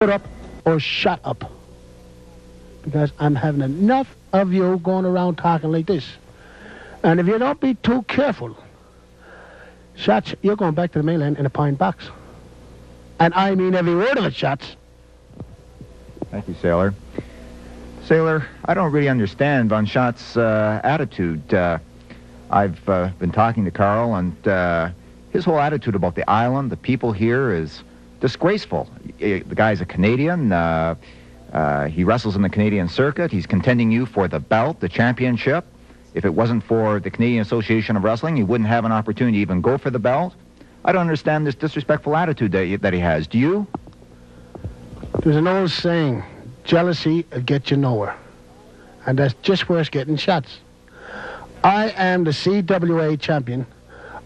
Put up or shut up, because I'm having enough of you going around talking like this. And if you don't be too careful, Shots, you're going back to the mainland in a pine box. And I mean every word of it, Shots. Thank you, Sailor. Sailor, I don't really understand Von Schott's attitude. I've been talking to Carl, and his whole attitude about the island, the people here, is disgraceful. The guy's a Canadian. He wrestles in the Canadian circuit. He's contending you for the belt, the championship. If it wasn't for the Canadian Association of Wrestling, he wouldn't have an opportunity to even go for the belt. I don't understand this disrespectful attitude that he has. Do you? There's an old saying, jealousy will get you nowhere. And that's just where it's getting, Shots. I am the CWA champion.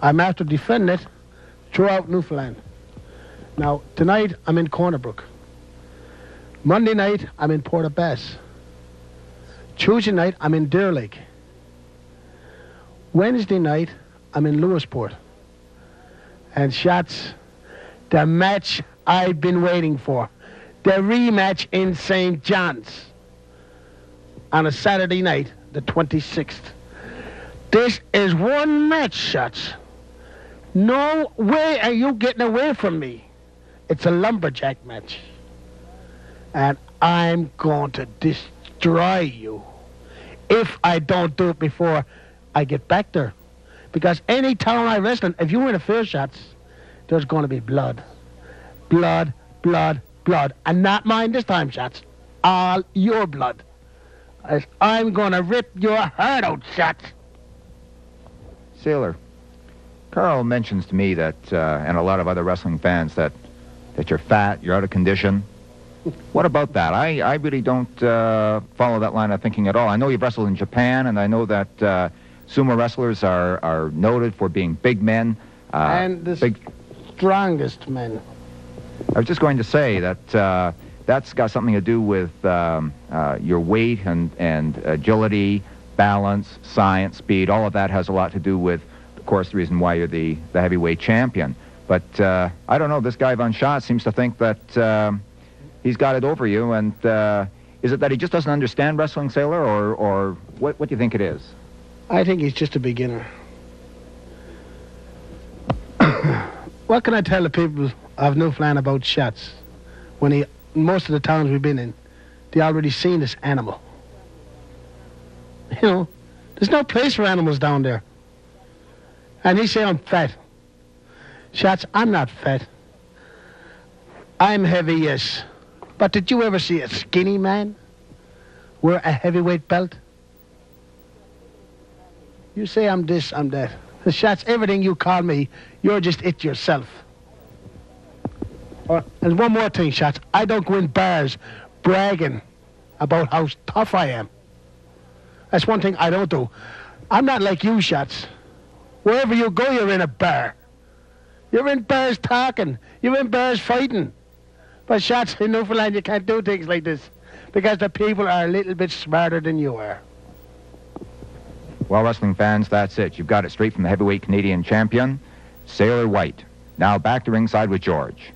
I'm after defending it throughout Newfoundland. Now, tonight, I'm in Corner Brook. Monday night, I'm in Port aux Basques. Tuesday night, I'm in Deer Lake. Wednesday night, I'm in Lewisport. And Shots, the match I've been waiting for. The rematch in St. John's on a Saturday night, the 26th. This is one match, Shots. No way are you getting away from me. It's a lumberjack match. And I'm going to destroy you if I don't do it before I get back there. Because any town I wrestle in, if you interfere, Shots, there's going to be blood. Blood, blood, blood. And not mine this time, Shots. All your blood. As I'm going to rip your heart out, Shots. Sailor, Carl mentions to me that, and a lot of other wrestling fans, that you're fat, you're out of condition. What about that? I really don't follow that line of thinking at all. I know you've wrestled in Japan, and I know that sumo wrestlers are noted for being big men. And the strongest men. I was just going to say that that's got something to do with your weight and agility, balance, science, speed. All of that has a lot to do with, of course, the reason why you're the heavyweight champion. But I don't know, this guy Von Schott seems to think that he's got it over you, and is it that he just doesn't understand wrestling, Sailor, or what do you think it is? I think he's just a beginner. What can I tell the people of Newfoundland about Shots? When most of the towns we've been in, they already seen this animal. You know, there's no place for animals down there. And he say I'm fat. Shots, I'm not fat. I'm heavy, yes. But did you ever see a skinny man wear a heavyweight belt? You say I'm this, I'm that. The Shots, everything you call me, you're just it yourself. And one more thing, Shots. I don't go in bars bragging about how tough I am. That's one thing I don't do. I'm not like you, Shots. Wherever you go, you're in a bar. You're in bars talking. You're in bars fighting. But Shots, in Newfoundland, you can't do things like this because the people are a little bit smarter than you are. Well, wrestling fans, that's it. You've got it straight from the heavyweight Canadian champion, Sailor White. Now back to ringside with George.